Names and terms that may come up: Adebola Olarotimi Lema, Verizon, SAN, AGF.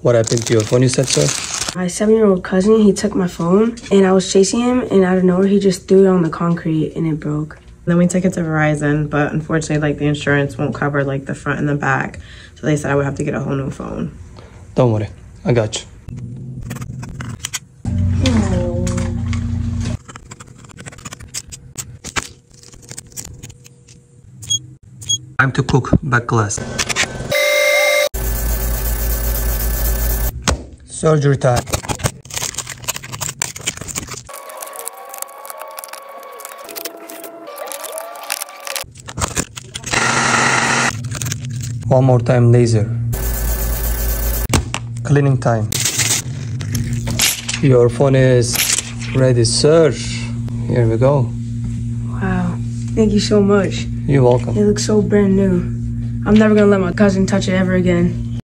What happened to your phone, you said, sir? My 7-year-old cousin, he took my phone, and I was chasing him, and out of nowhere, he just threw it on the concrete, and it broke. Then we took it to Verizon, but unfortunately, like, the insurance won't cover, like, the front and the back, so they said I would have to get a whole new phone. Don't worry. I got you. Oh. Time to cook, back class. Surgery time. One more time, laser. Cleaning time. Your phone is ready, sir. Here we go. Wow. Thank you so much. You're welcome. It looks so brand new. I'm never gonna let my cousin touch it ever again.